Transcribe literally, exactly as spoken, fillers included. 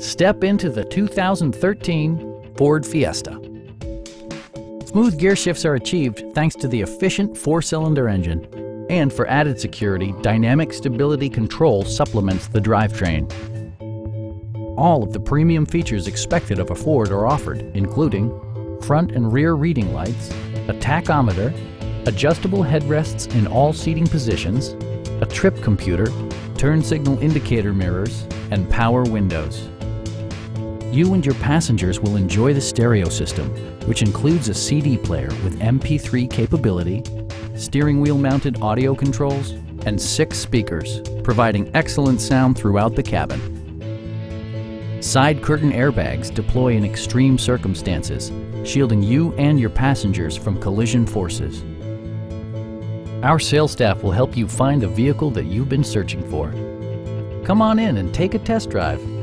Step into the two thousand thirteen Ford Fiesta. Smooth gear shifts are achieved thanks to the efficient four-cylinder engine. And for added security, dynamic stability control supplements the drivetrain. All of the premium features expected of a Ford are offered, including front and rear reading lights, a tachometer, adjustable headrests in all seating positions, a trip computer, turn signal indicator mirrors, and power windows. You and your passengers will enjoy the stereo system, which includes a C D player with M P three capability, steering wheel mounted audio controls, and six speakers, providing excellent sound throughout the cabin. Side curtain airbags deploy in extreme circumstances, shielding you and your passengers from collision forces. Our sales staff will help you find the vehicle that you've been searching for. Come on in and take a test drive.